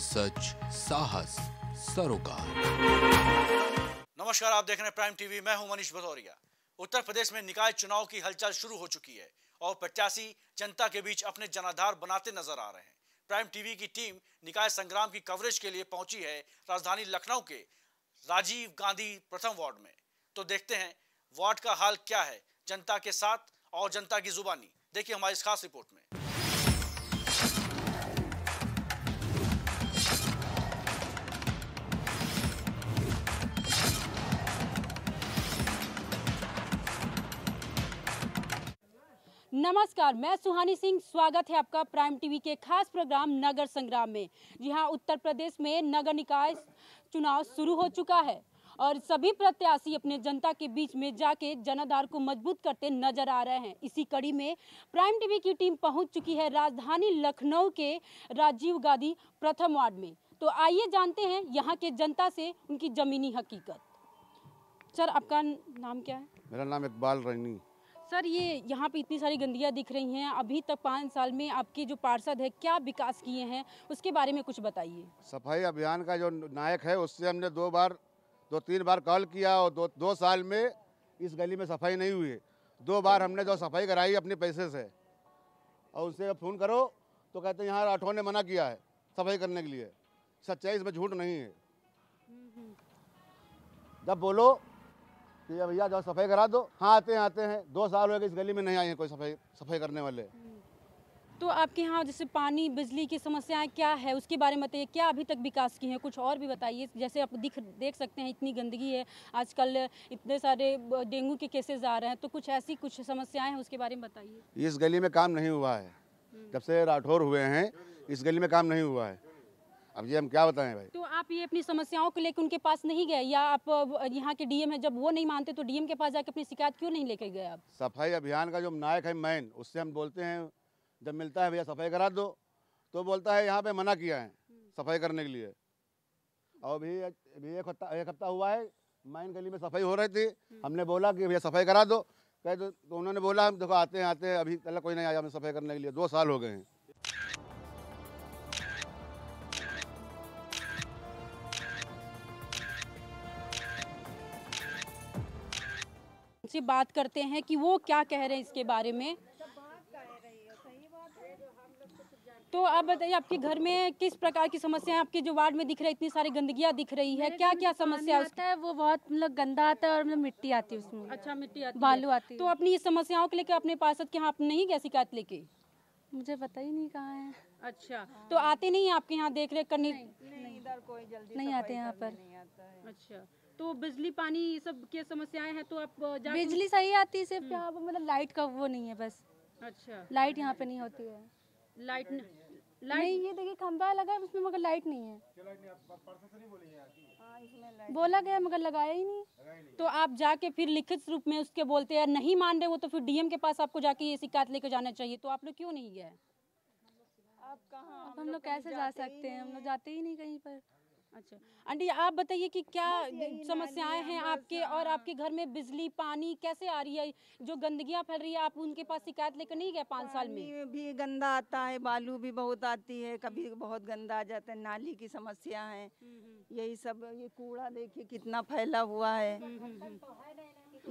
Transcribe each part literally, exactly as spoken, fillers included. सच साहस सरोकार। नमस्कार, आप देख रहे हैं प्राइम टीवी। मैं हूं मनीष भदौरिया। उत्तर प्रदेश में निकाय चुनाव की हलचल शुरू हो चुकी है और प्रत्याशी जनता के बीच अपने जनाधार बनाते नजर आ रहे हैं। प्राइम टीवी की टीम निकाय संग्राम की कवरेज के लिए पहुंची है राजधानी लखनऊ के राजीव गांधी प्रथम वार्ड में। तो देखते हैं वार्ड का हाल क्या है, जनता के साथ और जनता की जुबानी। देखिए हमारी इस खास रिपोर्ट में। नमस्कार, मैं सुहानी सिंह। स्वागत है आपका प्राइम टीवी के खास प्रोग्राम नगर संग्राम में। जी हाँ, उत्तर प्रदेश में नगर निकाय चुनाव शुरू हो चुका है और सभी प्रत्याशी अपने जनता के बीच में जाके जनाधार को मजबूत करते नजर आ रहे हैं। इसी कड़ी में प्राइम टीवी की टीम पहुंच चुकी है राजधानी लखनऊ के राजीव गांधी प्रथम वार्ड में। तो आइए जानते हैं यहाँ के जनता से उनकी जमीनी हकीकत। सर, आपका नाम क्या है? मेरा नाम इकबाल रहनी। सर, ये यहाँ पे इतनी सारी गंदियाँ दिख रही हैं, अभी तक पाँच साल में आपके जो पार्षद है क्या विकास किए हैं, उसके बारे में कुछ बताइए। सफाई अभियान का जो नायक है उससे हमने दो बार दो तीन बार कॉल किया और दो दो साल में इस गली में सफाई नहीं हुई। दो बार हमने जो सफाई कराई अपने पैसे से और उससे फ़ोन करो तो कहते हैं यहाँ राठौर ने मना किया है सफाई करने के लिए। सच्चाई इसमें झूठ नहीं है। जब बोलो कि भैया जाओ सफाई करा दो, हाँ आते हैं आते हैं। दो साल हो गए इस गली में नहीं आए हैं कोई सफाई सफाई करने वाले। तो आपके यहाँ जैसे पानी बिजली की समस्याएं क्या है, उसके बारे में बताइए। क्या अभी तक विकास की है, कुछ और भी बताइए। जैसे आप दिख देख सकते हैं इतनी गंदगी है, आजकल इतने सारे डेंगू के केसेस आ रहे हैं, तो कुछ ऐसी कुछ समस्याएं हैं उसके बारे में बताइए। इस गली में काम नहीं हुआ है, जब से राठौर हुए हैं इस गली में काम नहीं हुआ है। अब ये हम क्या बताएं भाई। तो आप ये अपनी समस्याओं को लेकर उनके पास नहीं गए, या आप यहाँ के डीएम है जब वो नहीं मानते तो डीएम के पास जाकर अपनी शिकायत क्यों नहीं लेके गए आप? सफाई अभियान का जो नायक है मैन, उससे हम बोलते हैं जब मिलता है भैया सफाई करा दो, तो बोलता है यहाँ पे मना किया है सफाई करने के लिए। और भी अभी एक हफ्ता एक हफ्ता हुआ है मैन गली में सफाई हो रही थी, हमने बोला कि भैया सफाई करा दो, कहे तो, तो उन्होंने बोला हम देखो आते हैं आते हैं, अभी तक कोई नहीं आया हमें सफाई करने के लिए। दो साल हो गए हैं। उनसे बात करते हैं कि वो क्या कह रहे हैं इसके बारे में। तो आप बताइए आपके घर में किस प्रकार की समस्याएं आपके जो वार्ड में दिख रही है, इतनी सारी गंदगियां दिख रही है, क्या क्या समस्या आता है? वो बहुत मतलब गंदा आता है और मतलब मिट्टी आती है उसमें। अच्छा, मिट्टी आती, बालू आती है। तो अपनी ये समस्याओं को लेकर अपने पार्षद के यहाँ आप नहीं गए शिकायत लेके? मुझे पता ही नहीं कहाँ है। अच्छा, तो आते नहीं आपके यहाँ देख रेख करने? नहीं आते यहाँ पर। अच्छा, तो बिजली पानी सब की समस्याएं हैं तो आप? बिजली सही आती है, सिर्फ यहाँ पर मतलब लाइट का वो नहीं है बस। अच्छा, लाइट यहाँ पे नहीं होती है। लाइट न... लाइट ये देखिए खंभा लगा है उसमें मगर लाइट नहीं है। बोला गया मगर लगाया ही नहीं। तो आप जाके फिर लिखित रूप में उसके बोलते हैं, नहीं मान रहे वो तो फिर डीएम के पास आपको जाके ये शिकायत लेके जाना चाहिए, तो आप लोग क्यों नहीं गए? आप कहाँ, हम लोग कैसे जा सकते हैं, हम लोग जाते ही नहीं कहीं पर। अच्छा आंटी, आप बताइए कि क्या समस्याएं हैं आपके और आपके घर में बिजली पानी कैसे आ रही है, जो गंदगियां फैल रही है, आप उनके पास शिकायत लेकर नहीं गए पाँच साल में? भी गंदा आता है, बालू भी बहुत आती है, कभी बहुत गंदा आ जाता है। नाली की समस्या है, यही सब। ये कूड़ा देखिए कितना फैला हुआ है।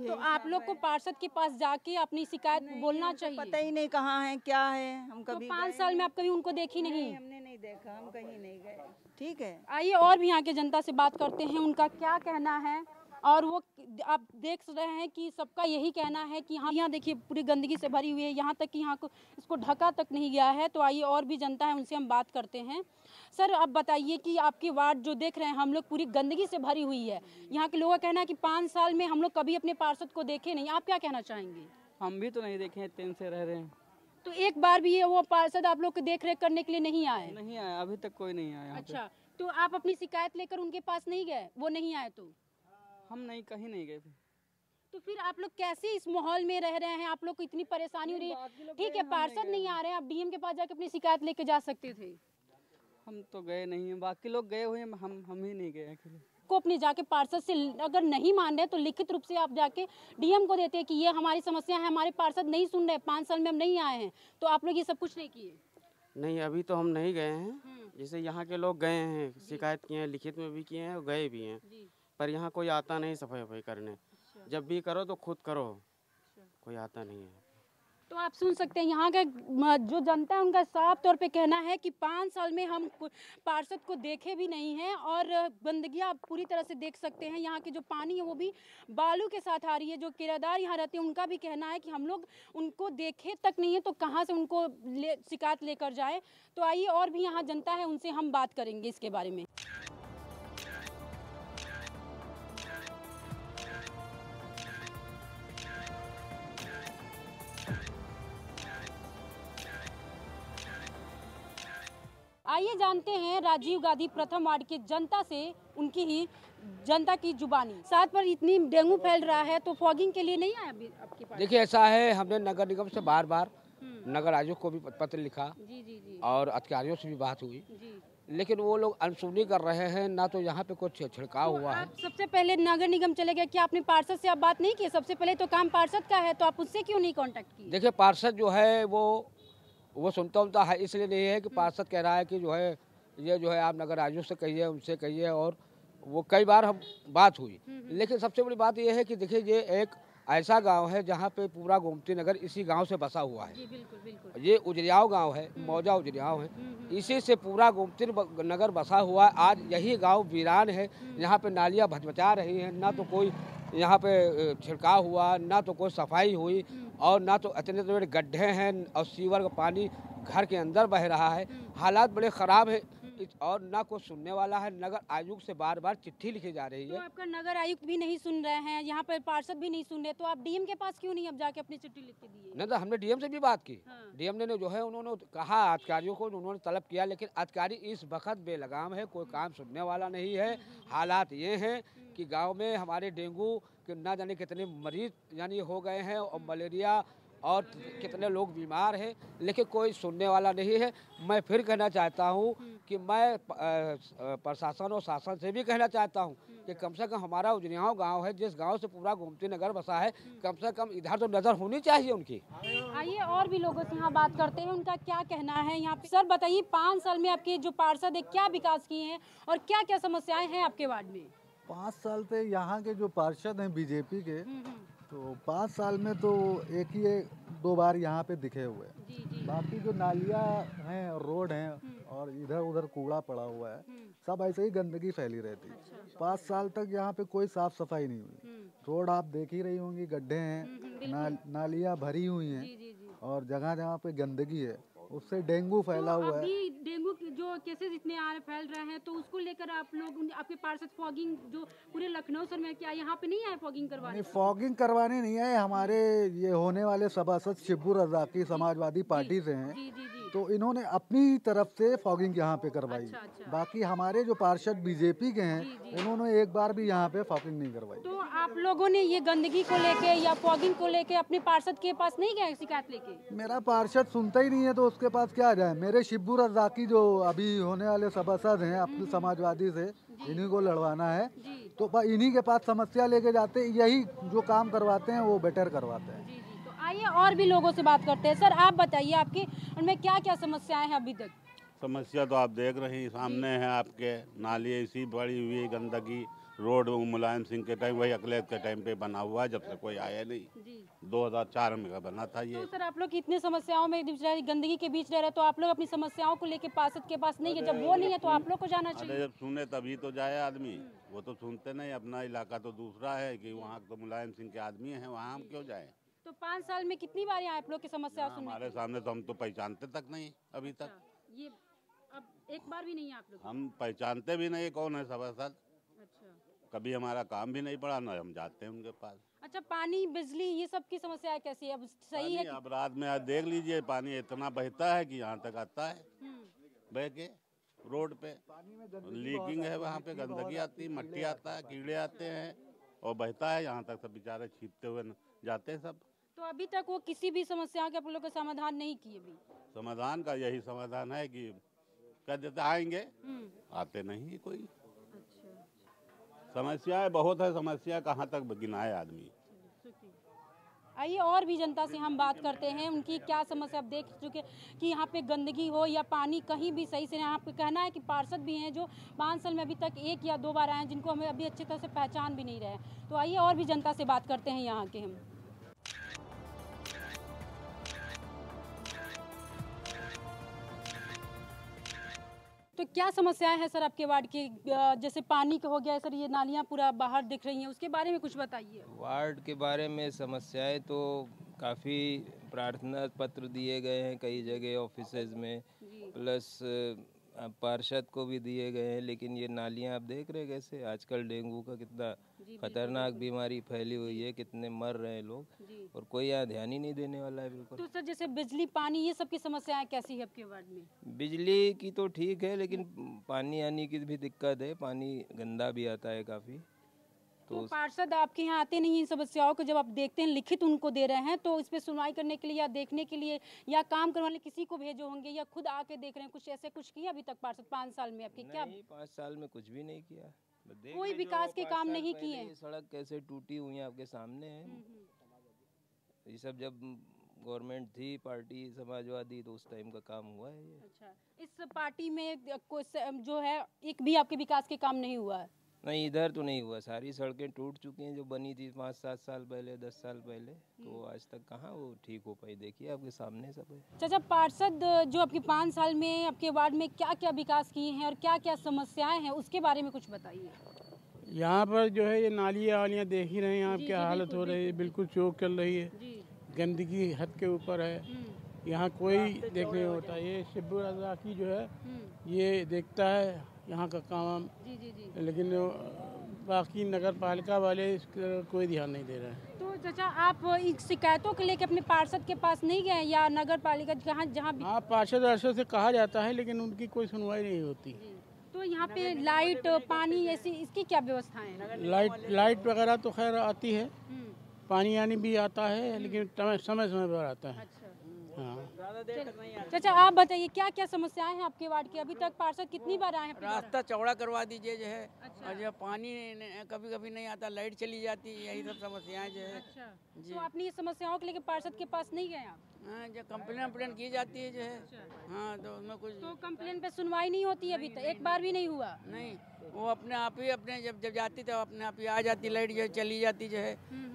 तो आप लोग को पार्षद के पास जाके अपनी शिकायत बोलना चाहिए। पता ही नहीं कहाँ है क्या है। हम कभी पाँच साल में आप कभी उनको देखी नहीं? हमने नहीं देखा, हम कहीं नहीं गए। ठीक है, आइए और भी यहाँ के जनता से बात करते हैं, उनका क्या कहना है। और वो आप देख रहे हैं कि सबका यही कहना है कि हाँ, यहाँ देखिए पूरी गंदगी से भरी हुई है, यहाँ तक कि यहाँ को इसको ढका तक नहीं गया है। तो आइए और भी जनता है उनसे हम बात करते हैं। सर, आप बताइए कि आपके वार्ड जो देख रहे हैं हम लोग पूरी गंदगी से भरी हुई है, यहाँ के लोगों का कहना है कि पाँच साल में हम लोग कभी अपने पार्षद को देखे नहीं, आप क्या कहना चाहेंगे? हम भी तो नहीं देखे हैं, तीन से रह रहे हैं। तो एक बार भी ये वो पार्षद आप लोग को देख रेख करने के लिए नहीं आए? नहीं आया, अभी तक कोई नहीं आया। अच्छा, तो आप अपनी शिकायत लेकर उनके पास नहीं गए, वो नहीं आए? तो हम नहीं, कहीं नहीं गए। तो फिर आप लोग कैसे इस माहौल में रह रहे हैं, आप लोग को इतनी परेशानी हो रही है? ठीक है, पार्षद नहीं आ रहे हैं, आप डीएम के पास जाके अपनी शिकायत लेके जा सकते थे। हम तो गए नहीं हैं, बाकी लोग गए हुए हैं, हम हम ही नहीं गए। को अपने जाके पार्षद से अगर नहीं मान रहे तो लिखित रूप से आप जाके डीएम को देते हैं कि ये हमारी समस्या है, हमारे पार्षद नहीं सुन रहे, पाँच साल में हम नहीं आए हैं, तो आप लोग ये सब कुछ नहीं किए? नहीं, अभी तो हम नहीं गए हैं। जैसे यहाँ के लोग गए हैं, शिकायत किए हैं, लिखित में भी किए हैं और गए भी हैं, पर यहाँ कोई आता नहीं सफाई वफाई करने। जब भी करो तो खुद करो, कोई आता नहीं है। तो आप सुन सकते हैं यहाँ का जो जनता है उनका साफ तौर पे कहना है कि पाँच साल में हम पार्षद को देखे भी नहीं हैं और गंदगी आप पूरी तरह से देख सकते हैं। यहाँ की जो पानी है वो भी बालू के साथ आ रही है। जो किराएदार यहाँ रहते हैं उनका भी कहना है कि हम लोग उनको देखे तक नहीं है तो कहाँ से उनको ले, शिकायत लेकर जाए। तो आइए और भी यहाँ जनता है उनसे हम बात करेंगे इसके बारे में। आइए जानते हैं राजीव गांधी प्रथम वार्ड के जनता से उनकी ही जनता की जुबानी। साथ पर इतनी डेंगू फैल रहा है तो फॉगिंग के लिए नहीं आया अभी आपके पास? देखिए ऐसा है, हमने नगर निगम से बार बार नगर आयोग को भी पत्र लिखा जी जी जी। और अधिकारियों से भी बात हुई जी। लेकिन वो लोग अनसुनी कर रहे हैं, ना तो यहाँ पे कुछ छिड़काव तो हुआ है। सबसे पहले नगर निगम चले गए, क्या आपने पार्षद से आप बात नहीं की? सबसे पहले तो काम पार्षद का है, तो आप उससे क्यों नहीं कॉन्टेक्ट किए? देखिए पार्षद जो है वो वो सुनता उनता है इसलिए नहीं है कि पार्षद कह रहा है कि जो है ये जो है आप नगर आयुक्त से कहिए, उनसे कहिए, और वो कई बार हम बात हुई। लेकिन सबसे बड़ी बात ये है कि देखिए ये एक ऐसा गांव है जहां पे पूरा गोमती नगर इसी गांव से बसा हुआ है। जी बिल्कुल बिल्कुल। ये उजरियांव गांव है, मौजा उजरियांव है, इसी से पूरा गोमती नगर बसा हुआ है। आज यही गाँव वीरान है, यहाँ पे नालियाँ भचमचा रही हैं, ना तो कोई यहाँ पे छिड़काव हुआ, ना तो कोई सफाई हुई, और ना तो इतने बड़े गड्ढे हैं और सीवर का पानी घर के अंदर बह रहा है। हालात बड़े ख़राब है और ना कोई सुनने वाला है। नगर आयुक्त से बार बार चिट्ठी लिखी जा रही है। तो आपका नगर आयुक्त भी नहीं सुन रहे हैं, यहाँ पर पार्षद भी नहीं सुन रहे, तो आप डीएम के पास क्यों नहीं अब जाके अपनी चिट्ठी लिख के दिए? नहीं तो हमने डीएम से भी बात की। हाँ। डीएम ने जो है उन्होंने कहा अधिकारियों को, उन्होंने तलब किया, लेकिन अधिकारी इस वक्त बेलगाम है, कोई काम सुनने वाला नहीं है। हालात ये है कि गाँव में हमारे डेंगू के ना जाने कितने मरीज यानी हो गए हैं और मलेरिया और कितने लोग बीमार हैं, लेकिन कोई सुनने वाला नहीं है। मैं फिर कहना चाहता हूं कि मैं प्रशासन और शासन से भी कहना चाहता हूं कि कम से कम हमारा उजरियांव गांव है, जिस गांव से पूरा गोमती नगर बसा है, कम से कम इधर तो नज़र होनी चाहिए उनकी। आइए और भी लोगों से यहाँ बात करते हैं, उनका क्या कहना है। यहाँ पे सर बताइए, पाँच साल में आपके जो पार्षद है क्या विकास किए हैं और क्या क्या समस्याएँ हैं आपके वार्ड में? पाँच साल पे यहाँ के जो पार्षद हैं बीजेपी के, तो पाँच साल में तो एक ही दो बार यहाँ पे दिखे हुए हैं। बाकी जो नालियाँ हैं, रोड हैं और इधर उधर कूड़ा पड़ा हुआ है, सब ऐसे ही गंदगी फैली रहती है। अच्छा। पाँच साल तक यहाँ पे कोई साफ सफाई नहीं हुई। रोड आप देख ही रही होंगी, गड्ढे हैं, ना, नालियाँ भरी हुई हैं और जगह जगह पे गंदगी है, उससे डेंगू फैला तो हुआ है। डेंगू जो केसेस इतने आ रहे फैल रहे हैं, तो उसको लेकर आप लोग आपके पार्षद फॉगिंग जो पूरे लखनऊ शहर में क्या यहाँ पे नहीं आए फॉगिंग करवाने? फॉगिंग करवाने नहीं आए। हमारे ये होने वाले सभासद शिबू रजा की समाजवादी पार्टी से हैं, जी, जी, जी। तो इन्होंने अपनी तरफ से फॉगिंग यहाँ पे करवाई। अच्छा, अच्छा। बाकी हमारे जो पार्षद बीजेपी के हैं उन्होंने एक बार भी यहाँ पे फॉगिंग नहीं करवाई। तो आप लोगों ने ये गंदगी को लेके या फॉगिंग को लेके अपने पार्षद के पास नहीं गए शिकायत लेके? मेरा पार्षद सुनता ही नहीं है तो उसके पास क्या जाए। मेरे शिबू रजाकी जो अभी होने वाले सभासद हैं अपनी समाजवादी से, इन्हीं को लड़वाना है, तो इन्हीं के पास समस्या लेके जाते, यही जो काम करवाते हैं वो बेटर करवाते हैं। जी जी। तो आइए और भी लोगों से बात करते हैं। सर आप बताइए, आपकी उनमें क्या क्या समस्याएं हैं अभी तक? समस्या तो आप देख रहे हैं सामने है आपके, नालियाँ इसी बड़ी हुई, गंदगी, रोड मुलायम सिंह के टाइम, वही अखिलेश के टाइम पे बना हुआ है, जब से कोई आया नहीं। दो हज़ार चार में का बना था ये। तो सर आप लोग इतने समस्याओं में गंदगी के बीच रह रहे, तो आप लोग अपनी समस्याओं को लेके पार्षद के पास नहीं है, जब वो नहीं है तो आप लोग को जाना चाहिए। जब सुने तभी तो जाए आदमी, वो तो सुनते नहीं। अपना इलाका तो दूसरा है कि वहाँ तो मुलायम सिंह के आदमी है, वहाँ हम क्यों जाए? तो पाँच साल में कितनी बार आप लोग की समस्या हमारे सामने? तो हम तो पहचानते तक नहीं अभी तक, ये एक बार भी नहीं आप लोग, हम पहचानते भी नहीं कौन है सभासद। कभी हमारा काम भी नहीं पड़ा, ना हम जाते हैं उनके पास। अच्छा, पानी, बिजली, ये सब की समस्या कैसी है अब? सही है अब, रात में आप देख लीजिए पानी इतना बहता है कि यहाँ तक आता है, बह के रोड पे लीकिंग है, वहाँ पे गंदगी आती, मट्टी आता है, कीड़े आते हैं और बहता है यहाँ तक, सब बेचारे छीपते हुए जाते हैं सब। तो अभी तक वो किसी भी समस्या के आप लोग का समाधान नहीं किए? अभी समाधान का यही समाधान है कि कह देते आएंगे, आते नहीं है कोई। समस्याएं बहुत है, समस्या कहाँ तक गिनाए आदमी। आइए और भी जनता से हम बात करते हैं, उनकी क्या समस्या। आप देख चुके कि यहाँ पे गंदगी हो या पानी कहीं भी सही से नहीं। आपको कहना है कि पार्षद भी हैं जो पाँच साल में अभी तक एक या दो बार आए हैं, जिनको हमें अभी अच्छी तरह से पहचान भी नहीं रहे। तो आइए और भी जनता से बात करते हैं यहाँ के हम। तो क्या समस्याएं हैं सर आपके वार्ड की? जैसे पानी का हो गया सर, ये नालियां पूरा बाहर दिख रही हैं, उसके बारे में कुछ बताइए। वार्ड के बारे में समस्याएं तो काफ़ी प्रार्थना पत्र दिए गए हैं कई जगह ऑफिसेज में, प्लस पार्षद को भी दिए गए हैं, लेकिन ये नालियां आप देख रहे हैं कैसे आजकल डेंगू का कितना खतरनाक बीमारी फैली हुई है, कितने मर रहे हैं लोग और कोई यहाँ ध्यान ही नहीं देने वाला है बिल्कुल। तो सर जैसे बिजली पानी ये सब की समस्याएं कैसी है आपके वार्ड में? बिजली की तो ठीक है, लेकिन पानी आने की भी दिक्कत है, पानी गंदा भी आता है काफ़ी। तो, तो पार्षद आपके यहाँ आते नहीं, इन समस्याओं को जब आप देखते हैं लिखित उनको दे रहे हैं, तो इस पर सुनवाई करने के लिए या देखने के लिए या काम करवाने किसी को भेजो होंगे या खुद आके देख रहे हैं? कुछ ऐसे कुछ किया अभी तक पार्षद पाँच साल में आपके? क्या पाँच साल में कुछ भी नहीं किया, कोई विकास के काम नहीं किए। सड़क कैसे टूटी हुई है आपके सामने है, ये सब जब गवर्नमेंट थी पार्टी समाजवादी तो उस टाइम का काम हुआ है ये। अच्छा, इस पार्टी में जो है एक भी आपके विकास के काम नहीं हुआ है? नहीं, इधर तो नहीं हुआ, सारी सड़कें टूट चुकी हैं जो बनी थी पाँच सात साल पहले, दस साल पहले, तो आज तक कहाँ वो ठीक हो पाई, देखिए आपके सामने सब है। चाचा पार्षद जो आपके पाँच साल में आपके वार्ड में क्या क्या विकास किए हैं और क्या क्या समस्याएं हैं उसके बारे में कुछ बताइए। यहाँ पर जो है ये नालियाँ वालियाँ देख ही रहे हैं आप, क्या हालत हो रही है, बिल्कुल चौक चल रही है, गंदगी हद के ऊपर है, यहाँ कोई देख नहीं होता। ये शिबू रजा की जो है ये देखता है यहाँ का काम, जी जी जी। लेकिन बाकी नगर पालिका वाले इस कोई ध्यान नहीं दे रहे हैं। तो चाचा आप इन शिकायतों के लेके अपने पार्षद के पास नहीं गए या नगर पालिका जहाँ जहाँ? हाँ, पार्षद वार्षद से कहा जाता है लेकिन उनकी कोई सुनवाई नहीं होती। तो यहाँ पे लाइट पानी ऐसी इसकी क्या व्यवस्था है? लाइट लाइट वगैरह तो खैर आती है, पानी यानी भी आता है लेकिन समय समय पर आता है। चाचा आप बताइए क्या क्या समस्याएं हैं आपके वार्ड की? अभी तक पार्षद कितनी बार आए हैं? रास्ता चौड़ा करवा दीजिए जो है। अच्छा। और जो पानी कभी कभी नहीं आता, लाइट चली जाती, यही सब समस्याएं जो है। अच्छा। तो आपने ये समस्याओं के लेके पार्षद के पास नहीं गए आप? हाँ, जो कम्प्लेन अम्प्लेन की जाती है जो है, हाँ तो उसमें कुछ तो कम्प्लेन पे सुनवाई नहीं होती है अभी तक, एक बार भी नहीं हुआ। नहीं, वो अपने आप ही अपने जब जब जाती तो अपने आप ही आ जाती, लाइट जो है चली जाती जो है,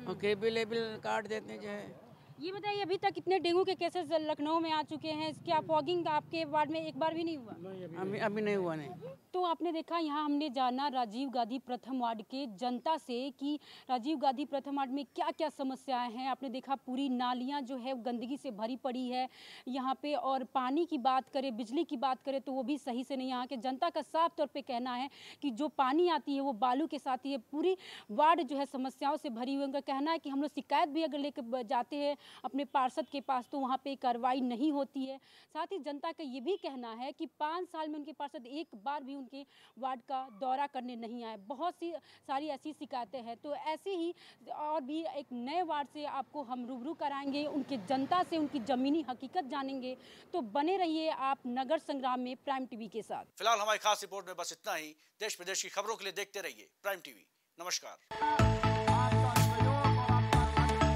और केबल एबल काट देते जो है। ये बताइए अभी तक इतने डेंगू के केसेस लखनऊ में आ चुके हैं, इसके फॉगिंग आपके वार्ड में एक बार भी नहीं हुआ? नहीं, अभी, अभी, अभी नहीं हुआ। नहीं तो आपने देखा, यहाँ हमने जाना राजीव गांधी प्रथम वार्ड के जनता से कि राजीव गांधी प्रथम वार्ड में क्या क्या समस्याएं हैं। आपने देखा पूरी नालियाँ जो है गंदगी से भरी पड़ी है यहाँ पे, और पानी की बात करें बिजली की बात करें तो वो भी सही से नहीं। यहाँ के जनता का साफ तौर पे कहना है कि जो पानी आती है वो बालू के साथ ही है, पूरी वार्ड जो है समस्याओं से भरी हुई। उनका कहना है कि हम लोग शिकायत भी अगर लेकर जाते हैं अपने पार्षद के पास तो वहाँ पर कार्रवाई नहीं होती है। साथ ही जनता का ये भी कहना है कि पाँच साल में उनके पार्षद एक बार भी उनके वार्ड का दौरा करने नहीं आए। बहुत सी सारी ऐसी शिकायतें हैं। तो ऐसे ही और भी एक नए वार्ड से आपको हम रूबरू कराएंगे, उनके जनता से उनकी जमीनी हकीकत जानेंगे। तो बने रहिए आप नगर संग्राम में प्राइम टीवी के साथ। फिलहाल हमारी खास रिपोर्ट में बस इतना ही। देश प्रदेश की खबरों के लिए देखते रहिए प्राइम टीवी। नमस्कार।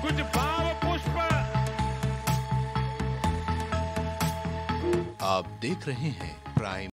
कुछ भाव पुष्प आप देख रहे हैं प्राइम।